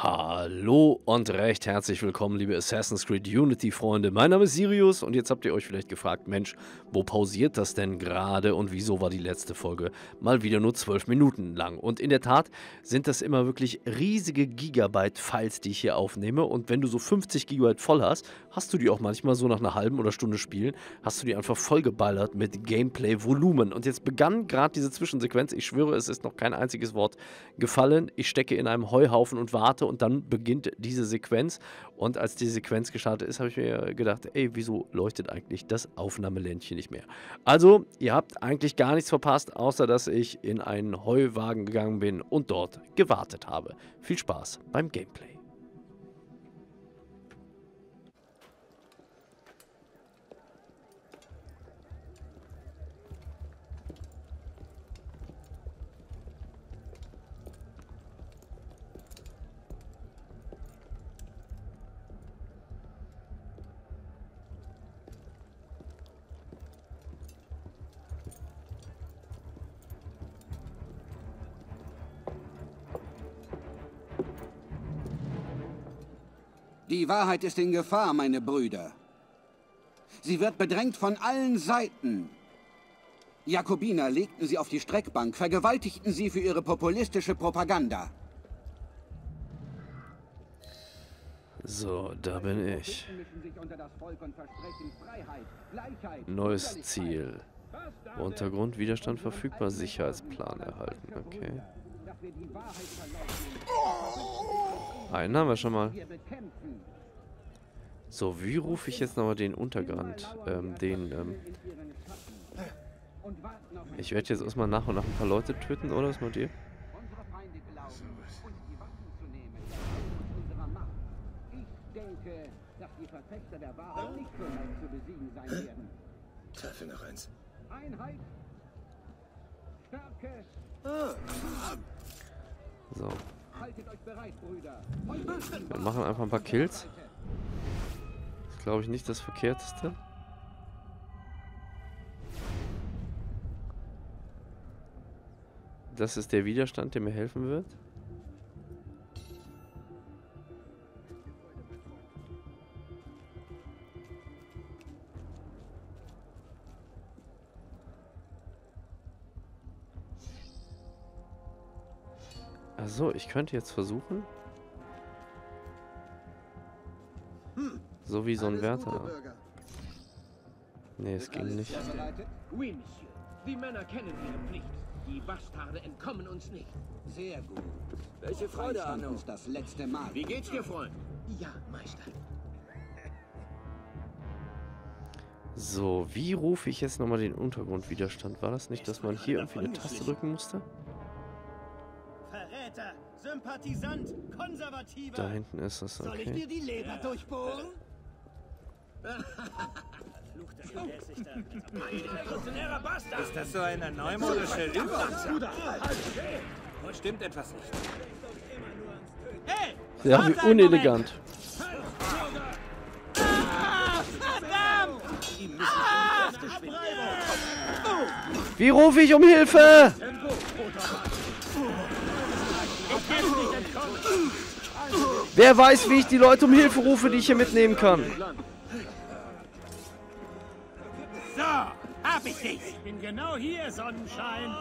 Hallo und recht herzlich willkommen, liebe Assassin's Creed Unity-Freunde. Mein Name ist Sirius und jetzt habt ihr euch vielleicht gefragt, Mensch, wo pausiert das denn gerade und wieso war die letzte Folge mal wieder nur 12 Minuten lang? Und in der Tat sind das immer wirklich riesige Gigabyte-Files, die ich hier aufnehme, und wenn du so 50 Gigabyte voll hast, hast du die auch manchmal so nach einer halben oder Stunde Spielen, hast du die einfach vollgeballert mit Gameplay-Volumen. Und jetzt begann gerade diese Zwischensequenz, ich schwöre, es ist noch kein einziges Wort gefallen, ich stecke in einem Heuhaufen und warte. Und dann beginnt diese Sequenz, und als die Sequenz gestartet ist, habe ich mir gedacht, ey, wieso leuchtet eigentlich das Aufnahmeländchen nicht mehr? Also, ihr habt eigentlich gar nichts verpasst, außer dass ich in einen Heuwagen gegangen bin und dort gewartet habe. Viel Spaß beim Gameplay. Die Wahrheit ist in Gefahr, meine Brüder. Sie wird bedrängt von allen Seiten. Jakobiner legten sie auf die Streckbank, vergewaltigten sie für ihre populistische Propaganda. So, da bin ich. Neues Ziel. Untergrund, Widerstand verfügbar, Sicherheitsplan erhalten. Okay. Einen haben wir schon mal. So, wie rufe ich jetzt nochmal den Untergrund? Ich werde jetzt erstmal nach und nach ein paar Leute töten, oder? Was macht ihr? Treffe noch eins. Einheit. Stärke. So. Wir machen einfach ein paar Kills. Das ist, glaube ich, nicht das Verkehrteste. Das ist der Widerstand, der mir helfen wird. So, ich könnte jetzt versuchen, so wie so ein Wärter. Nee, es ging nicht. Die Männer kennen ihre Pflicht. Die Bastarde entkommen uns nicht. Sehr gut. Welche Freude an uns das letzte Mal. Wie geht's dir, Freund? Ja, Meister. So, wie rufe ich jetzt nochmal den Untergrundwiderstand? War das nicht, dass man hier irgendwie eine Taste drücken musste? Sympathisant, Konservativer. Da hinten ist das, okay. Soll ich dir die Leber durchbohren? Ist das so eine neumodische Leber? Stimmt etwas nicht. Hey, ja, wie unelegant. Verdammt! Wie rufe ich um Hilfe? Wer weiß, wie ich die Leute um Hilfe rufe, die ich hier mitnehmen kann. So, hab ich dich. Ich bin genau hier, Sonnenschein.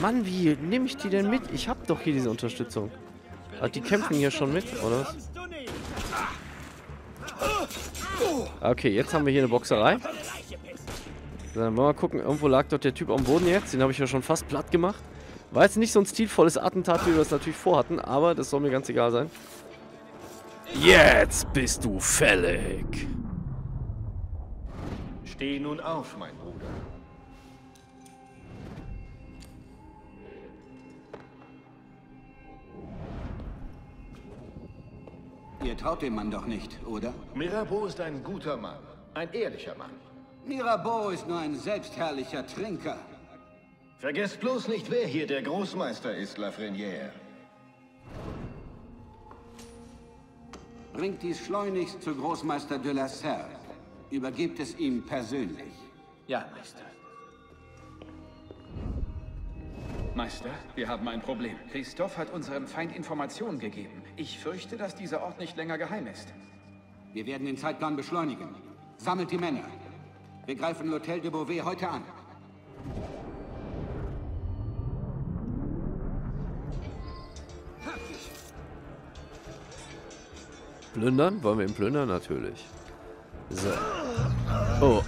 Mann, wie nehme ich die denn mit? Ich hab doch hier diese Unterstützung. Aber die kämpfen hier schon mit, oder? Okay, jetzt haben wir hier eine Boxerei. Dann wollen wir mal gucken. Irgendwo lag dort der Typ am Boden jetzt. Den habe ich ja schon fast platt gemacht. War jetzt nicht so ein stilvolles Attentat, wie wir das natürlich vorhatten, aber das soll mir ganz egal sein. Jetzt bist du fällig. Steh nun auf, mein Bruder. Ihr traut dem Mann doch nicht, oder? Mirabeau ist ein guter Mann, ein ehrlicher Mann. Mirabeau ist nur ein selbstherrlicher Trinker. Vergesst bloß nicht, wer hier der Großmeister ist, Lafreniere. Bringt dies schleunigst zu Großmeister de la Serre. Übergebt es ihm persönlich. Ja, Meister. Meister, wir haben ein Problem. Christoph hat unserem Feind Informationen gegeben. Ich fürchte, dass dieser Ort nicht länger geheim ist. Wir werden den Zeitplan beschleunigen. Sammelt die Männer. Wir greifen l'Hotel de Beauvais heute an. Plündern? Wollen wir ihn plündern? Natürlich. So. Oh.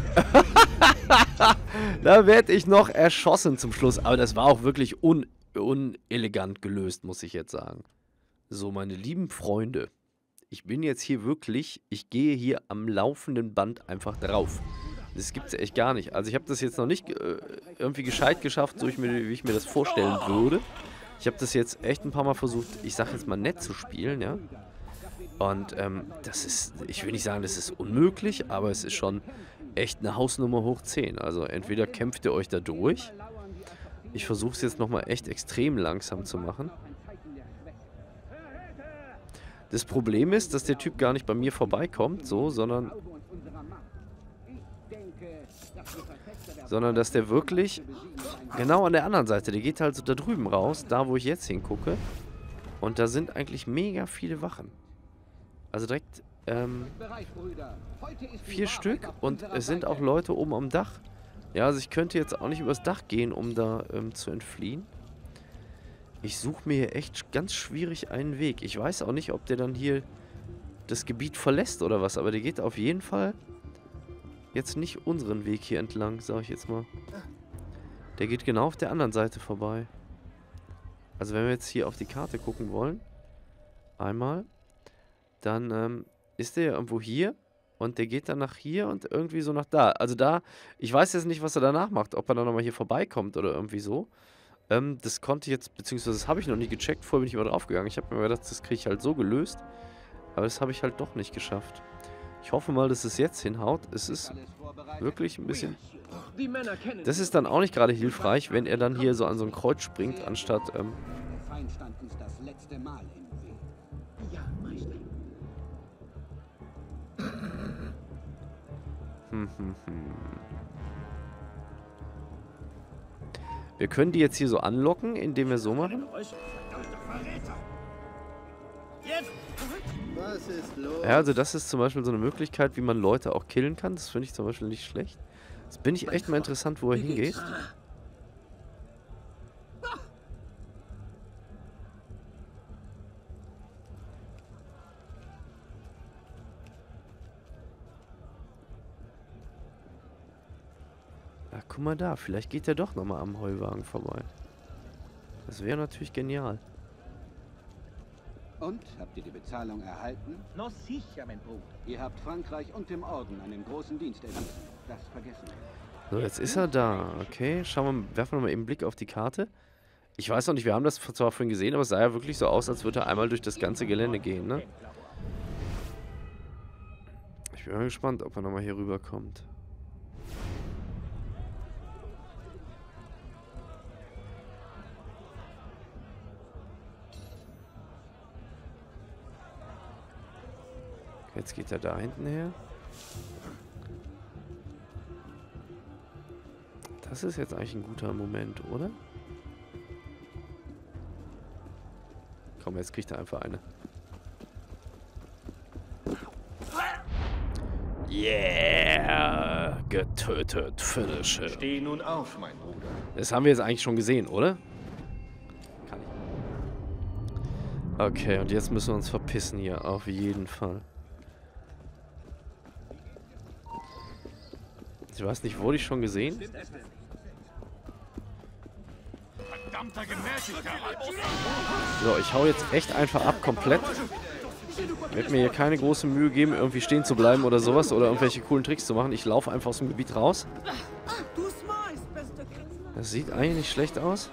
Da werde ich noch erschossen zum Schluss. Aber das war auch wirklich unelegant gelöst, muss ich jetzt sagen. So, meine lieben Freunde. Ich bin jetzt hier wirklich... Ich gehe hier am laufenden Band einfach drauf. Das gibt es echt gar nicht. Also ich habe das jetzt noch nicht irgendwie gescheit geschafft, so wie ich mir das vorstellen würde. Ich habe das jetzt echt ein paar Mal versucht, ich sage jetzt mal nett zu spielen, ja. Und das ist, ich will nicht sagen, das ist unmöglich, aber es ist schon echt eine Hausnummer hoch 10. Also entweder kämpft ihr euch da durch. Ich versuche es jetzt nochmal echt extrem langsam zu machen. Das Problem ist, dass der Typ gar nicht bei mir vorbeikommt, so, sondern dass der wirklich genau an der anderen Seite, der geht halt so da drüben raus, da wo ich jetzt hingucke. Und da sind eigentlich mega viele Wachen. Also direkt 4 Stück und es sind auch Leute oben am Dach. Ja, also ich könnte jetzt auch nicht übers Dach gehen, um da zu entfliehen. Ich suche mir hier echt ganz schwierig einen Weg. Ich weiß auch nicht, ob der dann hier das Gebiet verlässt oder was, aber der geht auf jeden Fall jetzt nicht unseren Weg hier entlang, sage ich jetzt mal. Der geht genau auf der anderen Seite vorbei. Also wenn wir jetzt hier auf die Karte gucken wollen, einmal... Dann ist der irgendwo hier und der geht dann nach hier und irgendwie so nach da. Also da, ich weiß jetzt nicht, was er danach macht, ob er dann nochmal hier vorbeikommt oder irgendwie so. Das konnte ich jetzt, beziehungsweise das habe ich noch nie gecheckt, vorher bin ich immer draufgegangen. Ich habe mir gedacht, das kriege ich halt so gelöst, aber das habe ich halt doch nicht geschafft. Ich hoffe mal, dass es jetzt hinhaut. Es ist wirklich ein bisschen... Das ist dann auch nicht gerade hilfreich, wenn er dann hier so an so ein Kreuz springt, anstatt... Wir können die jetzt hier so anlocken, indem wir so machen. Ja, also das ist zum Beispiel so eine Möglichkeit, wie man Leute auch killen kann. Das finde ich zum Beispiel nicht schlecht. Jetzt bin ich echt mal interessant, wo er hingeht. Guck mal da, vielleicht geht er doch nochmal am Heuwagen vorbei. Das wäre natürlich genial. Und, habt ihr die Bezahlung erhalten? No, sicher, mein Bruder. Ihr habt Frankreich und dem Orden einen großen Dienst erwiesen. Das vergessen wir. So, jetzt ist er da. Okay, schauen wir, werfen wir mal eben einen Blick auf die Karte. Ich weiß noch nicht, wir haben das zwar vorhin gesehen, aber es sah ja wirklich so aus, als würde er einmal durch das ganze Gelände gehen, ne? Ich bin mal gespannt, ob er nochmal hier rüberkommt. Jetzt geht er da hinten her. Das ist jetzt eigentlich ein guter Moment, oder? Komm, jetzt kriegt er einfach eine. Yeah! Getötet, finish him. Steh nun auf, mein Bruder. Das haben wir jetzt eigentlich schon gesehen, oder? Kann ich. Okay, und jetzt müssen wir uns verpissen hier, auf jeden Fall. Ich weiß nicht, wurde ich schon gesehen? So, ich hau jetzt echt einfach ab, komplett. Ich werde mir hier keine große Mühe geben, irgendwie stehen zu bleiben oder sowas oder irgendwelche coolen Tricks zu machen. Ich laufe einfach aus dem Gebiet raus. Das sieht eigentlich nicht schlecht aus.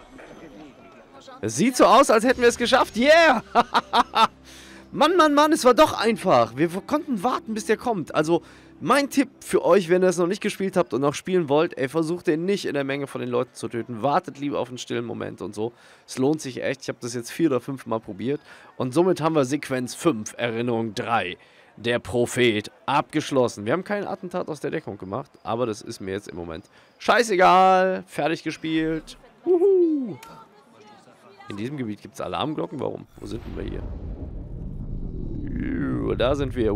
Es sieht so aus, als hätten wir es geschafft. Yeah! Mann, Mann, Mann, es war doch einfach. Wir konnten warten, bis der kommt. Also... Mein Tipp für euch, wenn ihr das noch nicht gespielt habt und noch spielen wollt, ey, versucht den nicht in der Menge von den Leuten zu töten. Wartet lieber auf einen stillen Moment und so. Es lohnt sich echt. Ich habe das jetzt 4 oder 5 Mal probiert. Und somit haben wir Sequenz 5, Erinnerung 3, der Prophet, abgeschlossen. Wir haben kein Attentat aus der Deckung gemacht, aber das ist mir jetzt im Moment scheißegal. Fertig gespielt. Wuhu. In diesem Gebiet gibt es Alarmglocken. Warum? Wo sind wir hier? Da sind wir.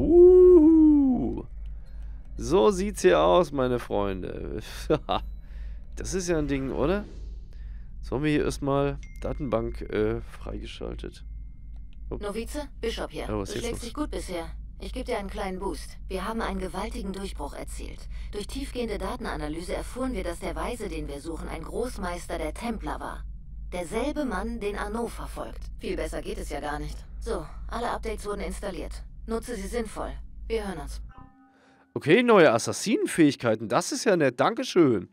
So sieht's hier aus, meine Freunde. Das ist ja ein Ding, oder? So haben wir hier erstmal Datenbank freigeschaltet. Upp. Novize, Bischof hier. Du schlägst dich gut bisher. Ich gebe dir einen kleinen Boost. Wir haben einen gewaltigen Durchbruch erzielt. Durch tiefgehende Datenanalyse erfuhren wir, dass der Weise, den wir suchen, ein Großmeister der Templer war. Derselbe Mann, den Arno verfolgt. Viel besser geht es ja gar nicht. So, alle Updates wurden installiert. Nutze sie sinnvoll. Wir hören uns. Okay, neue Assassinenfähigkeiten. Das ist ja nett. Dankeschön.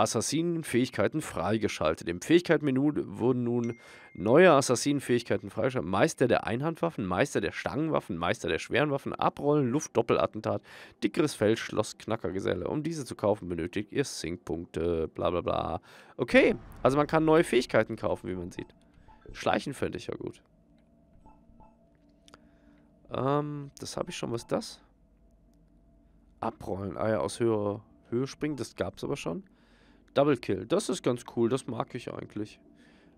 Assassinenfähigkeiten freigeschaltet. Im Fähigkeitenmenü wurden nun neue Assassinenfähigkeiten freigeschaltet. Meister der Einhandwaffen, Meister der Stangenwaffen, Meister der schweren Waffen, Abrollen, Luftdoppelattentat, dickeres Fell, Schloss, Knackergeselle. Um diese zu kaufen, benötigt ihr Sync-Punkte, bla bla bla. Okay, also man kann neue Fähigkeiten kaufen, wie man sieht. Schleichen fände ich ja gut. Das habe ich schon. Was ist das? Abrollen. Ah ja, aus höherer Höhe springen, das gab es aber schon. Double Kill, das ist ganz cool, das mag ich eigentlich.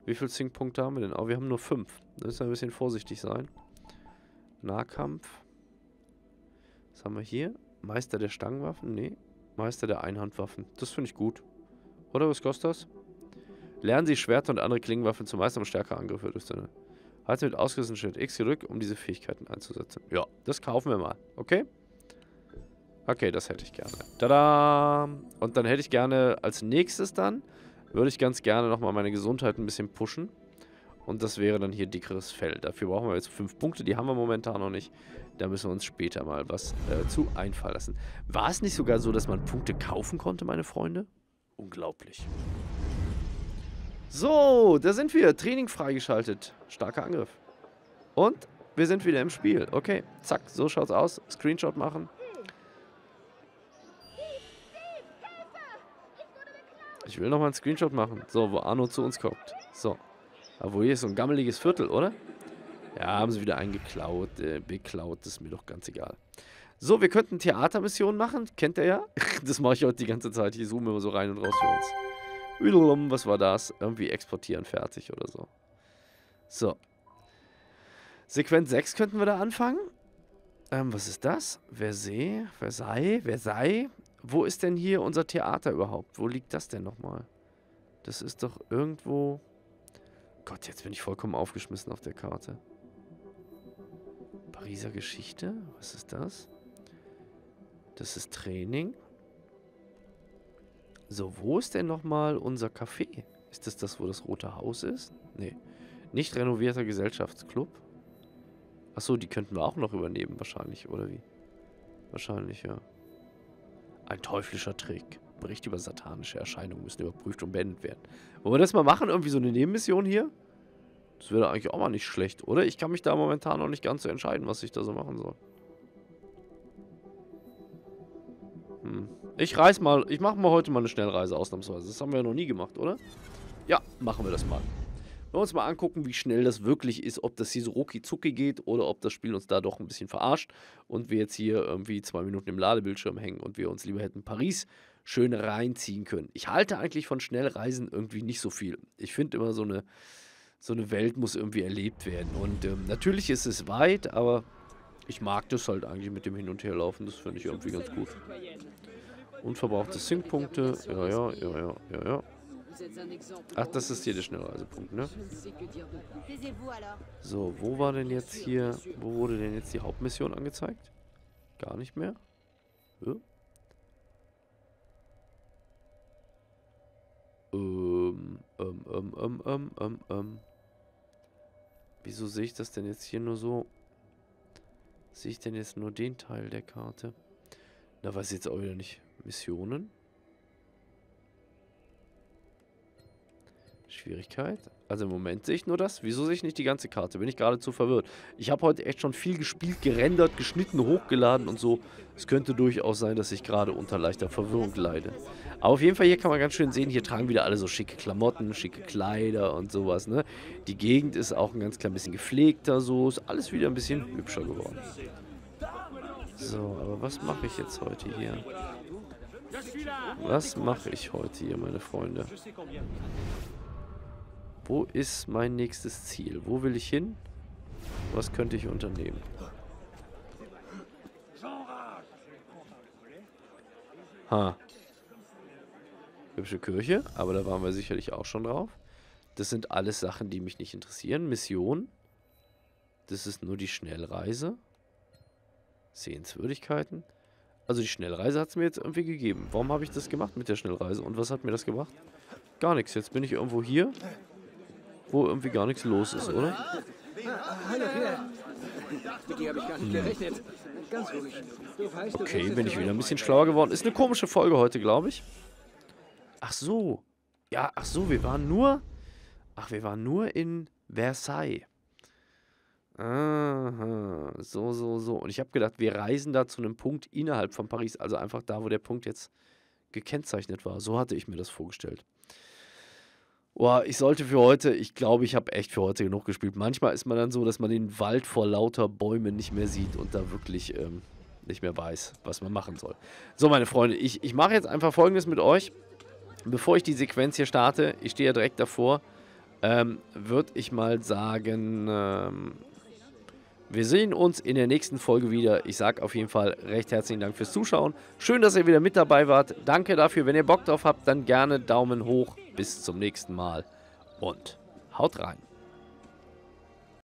Wie viele Sync-Punkte haben wir denn? Oh, wir haben nur 5. Da müssen wir ein bisschen vorsichtig sein. Nahkampf. Was haben wir hier? Meister der Stangenwaffen? Nee. Meister der Einhandwaffen. Das finde ich gut. Oder was kostet das? Lernen Sie Schwerter und andere Klingenwaffen zu meistern und stärker Angriffe durch seine. Halte mit ausgerüsteten Schild X gedrückt, um diese Fähigkeiten einzusetzen. Ja, das kaufen wir mal. Okay? Okay, das hätte ich gerne. Tada! Und dann hätte ich gerne, als nächstes dann, würde ich ganz gerne nochmal meine Gesundheit ein bisschen pushen. Und das wäre dann hier dickeres Fell. Dafür brauchen wir jetzt 5 Punkte, die haben wir momentan noch nicht. Da müssen wir uns später mal was zu einfallen lassen. War es nicht sogar so, dass man Punkte kaufen konnte, meine Freunde? Unglaublich. So, da sind wir. Training freigeschaltet. Starker Angriff. Und wir sind wieder im Spiel. Okay, zack, so schaut's aus. Screenshot machen. Ich will nochmal einen Screenshot machen. So, wo Arno zu uns kommt. So. Obwohl, hier ist so ein gammeliges Viertel, oder? Ja, haben sie wieder eingeklaut. Beklaut, ist mir doch ganz egal. So, wir könnten Theatermissionen machen. Kennt ihr ja? Das mache ich heute die ganze Zeit. Ich zoome immer so rein und raus für uns. Üdelum, was war das? Irgendwie exportieren, fertig oder so. So. Sequenz 6 könnten wir da anfangen. Was ist das? Versailles? Versailles? Versailles? Wo ist denn hier unser Theater überhaupt? Wo liegt das denn nochmal? Das ist doch irgendwo... Gott, jetzt bin ich vollkommen aufgeschmissen auf der Karte. Pariser Geschichte? Was ist das? Das ist Training. So, wo ist denn nochmal unser Café? Ist das das, wo das Rote Haus ist? Nee. Nicht renovierter Gesellschaftsclub. Achso, die könnten wir auch noch übernehmen wahrscheinlich, oder wie? Wahrscheinlich, ja. Ein teuflischer Trick. Bericht über satanische Erscheinungen müssen überprüft und beendet werden. Wollen wir das mal machen? Irgendwie so eine Nebenmission hier? Das wäre eigentlich auch mal nicht schlecht, oder? Ich kann mich da momentan noch nicht ganz so entscheiden, was ich da so machen soll. Hm. Ich mache mal heute mal eine Schnellreise ausnahmsweise. Das haben wir ja noch nie gemacht, oder? Ja, machen wir das mal. Wollen wir uns mal angucken, wie schnell das wirklich ist, ob das hier so rucki-zucki geht oder ob das Spiel uns da doch ein bisschen verarscht und wir jetzt hier irgendwie 2 Minuten im Ladebildschirm hängen und wir uns lieber hätten Paris schön reinziehen können. Ich halte eigentlich von Schnellreisen irgendwie nicht so viel. Ich finde immer, so eine Welt muss irgendwie erlebt werden. Und natürlich ist es weit, aber ich mag das halt eigentlich mit dem Hin- und Herlaufen. Das finde ich irgendwie ganz gut. Unverbrauchte Sync-Punkte. Ja. Ach, das ist hier der Schnellreisepunkt, ne? So, wo war denn jetzt hier... Wo wurde denn jetzt die Hauptmission angezeigt? Gar nicht mehr. Ja. Wieso sehe ich das denn jetzt hier nur so? Sehe ich denn jetzt nur den Teil der Karte? Na, weiß ich jetzt auch wieder nicht. Missionen? Schwierigkeit. Also im Moment sehe ich nur das. Wieso sehe ich nicht die ganze Karte? Bin ich geradezu verwirrt. Ich habe heute echt schon viel gespielt, gerendert, geschnitten, hochgeladen und so. Es könnte durchaus sein, dass ich gerade unter leichter Verwirrung leide. Aber auf jeden Fall, hier kann man ganz schön sehen, hier tragen wieder alle so schicke Klamotten, schicke Kleider und sowas, ne? Die Gegend ist auch ein ganz klein bisschen gepflegter, so. Ist alles wieder ein bisschen hübscher geworden. So, aber was mache ich jetzt heute hier? Was mache ich heute hier, meine Freunde? Wo ist mein nächstes Ziel? Wo will ich hin? Was könnte ich unternehmen? Ha. Hübsche Kirche, aber da waren wir sicherlich auch schon drauf. Das sind alles Sachen, die mich nicht interessieren. Mission. Das ist nur die Schnellreise. Sehenswürdigkeiten. Also die Schnellreise hat es mir jetzt irgendwie gegeben. Warum habe ich das gemacht mit der Schnellreise? Und was hat mir das gebracht? Gar nichts. Jetzt bin ich irgendwo hier, wo irgendwie gar nichts los ist, oder? Hallo, mit dir habe ich gar nicht gerechnet. Ganz ruhig. Du weißt, du okay, bin ich wieder ein bisschen schlauer geworden. Ist eine komische Folge heute, glaube ich. Ach so. Ja, ach so, wir waren nur... Ach, wir waren nur in Versailles. Aha, so, so, so. Und ich habe gedacht, wir reisen da zu einem Punkt innerhalb von Paris. Also einfach da, wo der Punkt jetzt gekennzeichnet war. So hatte ich mir das vorgestellt. Boah, ich sollte für heute, ich glaube, ich habe echt für heute genug gespielt. Manchmal ist man dann so, dass man den Wald vor lauter Bäumen nicht mehr sieht und da wirklich nicht mehr weiß, was man machen soll. So, meine Freunde, ich mache jetzt einfach Folgendes mit euch. Bevor ich die Sequenz hier starte, ich stehe ja direkt davor, würde ich mal sagen, wir sehen uns in der nächsten Folge wieder. Ich sage auf jeden Fall recht herzlichen Dank fürs Zuschauen. Schön, dass ihr wieder mit dabei wart. Danke dafür. Wenn ihr Bock drauf habt, dann gerne Daumen hoch. Bis zum nächsten Mal und haut rein.